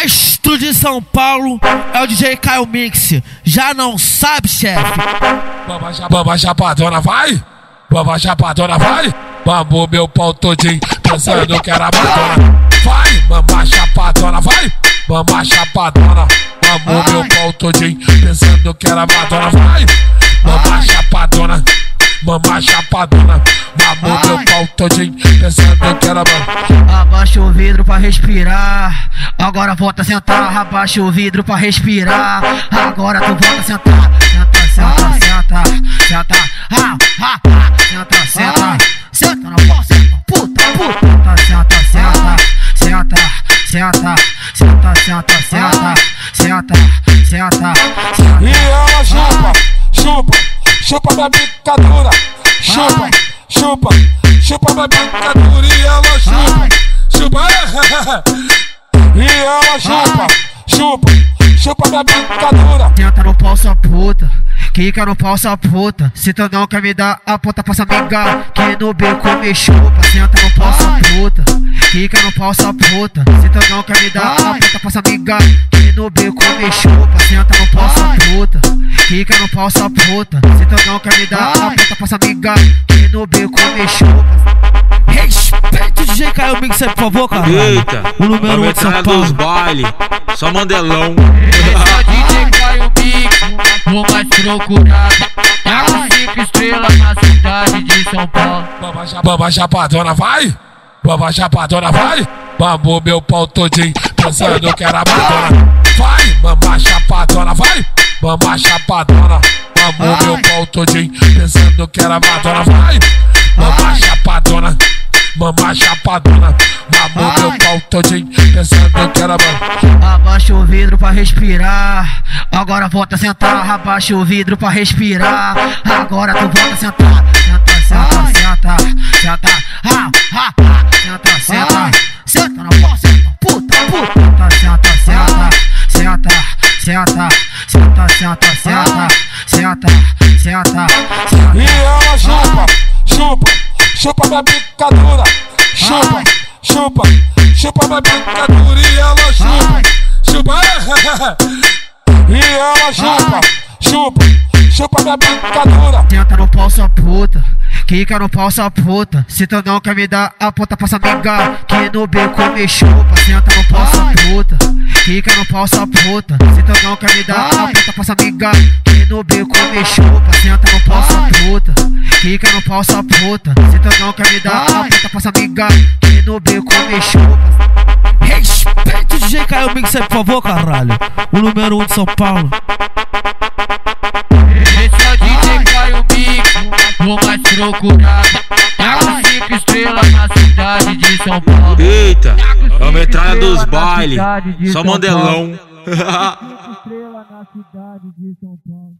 Astro de São Paulo é o DJ Kaio Mix. Já não sabe, chefe. Bamba chapadona, vai! Bamba chapadona, vai! Mamou meu pau todinho, pensando que era Madonna. Vai, bamba chapadona, vai! Bamba chapadona, mamou meu pau todinho, pensando que era Madonna. Vai, bamba chapadona. Mamá chapadona, mamou meu pau todinho, pensando que era bom. Abaixa o vidro pra respirar, agora volta a sentar. Abaixa o vidro pra respirar, agora tu volta a sentar. Senta, senta, senta, senta, senta na porta, puta, senta, senta, senta, senta, senta, senta, senta, senta, senta, senta. E ela chupa, chupa. Chupa minha bicadura, chupa, chupa, chupa minha bicadura e ela chupa, chupa, e ela chupa, chupa, chupa minha bicadura. Senta no pau, sua puta, quica no pau, sua puta. Se tu não quer me dar a ponta, passa mingar, que no bico me chupa. Senta no pau, sua puta, quica no pau, sua puta. Se tu não quer me dar a ponta, passa mingar, que no bico me chupa. Senta no pau, sua puta, quica no pau, sua puta. Se tu não quer me dar a ponta, passa mingar, que no bico me chupa. Respeita o DJ Kaio Mix aí, por favor, cara. Eita, o número 1 de São Paulo. Dos baile, só mandelão. Esse é o DJ Kaio Mix, o mais procurado. Tá com 5 estrelas na cidade de São Paulo. Bamba chapadona, vai! Bamba chapadona, vai! Mamou meu pau todinho, pensando que era Madonna. Vai, bamba chapadona, vai! Bamba chapadona, mamou meu pau todinho, pensando que era Madonna. Vai! Bamba chapadona, mamá chapadona, mamou meu pau todinho, pensando que era bom. Abaixa o vidro pra respirar, agora volta a sentar. Abaixa o vidro pra respirar, agora tu volta a sentar. Senta, senta, senta, senta, senta, senta, senta na porta, puta, senta, senta, senta, senta, senta, senta, senta, senta, senta, senta. E ela chupa, chupa. Chupa minha bicadura, chupa, chupa, chupa minha bicadura e ela chupa, chupa, e ela chupa, chupa, chupa minha bicadura. Senta no pau, sua puta, quica no pau, sua puta. Se tu não quer me dar a ponta, passa mingar, que no bico me chupa. Senta no pau, sua puta, quica no pau, sua puta. Se tu não quer me dar a ponta, passa mingar, que no bico me chupa. Senta no pau, sua puta, quica no pau, sua puta. Se tu não quer me dar a ponta, passa mingar, que no bico me chupa. Respeita o DJ Kaio Mix aí, por favor, caralho. O número 1 de São Paulo. Esse é o DJ Kaio Mix, o mais procurado. Tá com 5 estrelas na cidade de São Paulo. Eita, é a metralha dos bailes, só mandelão. 5 estrelas na cidade de São Paulo.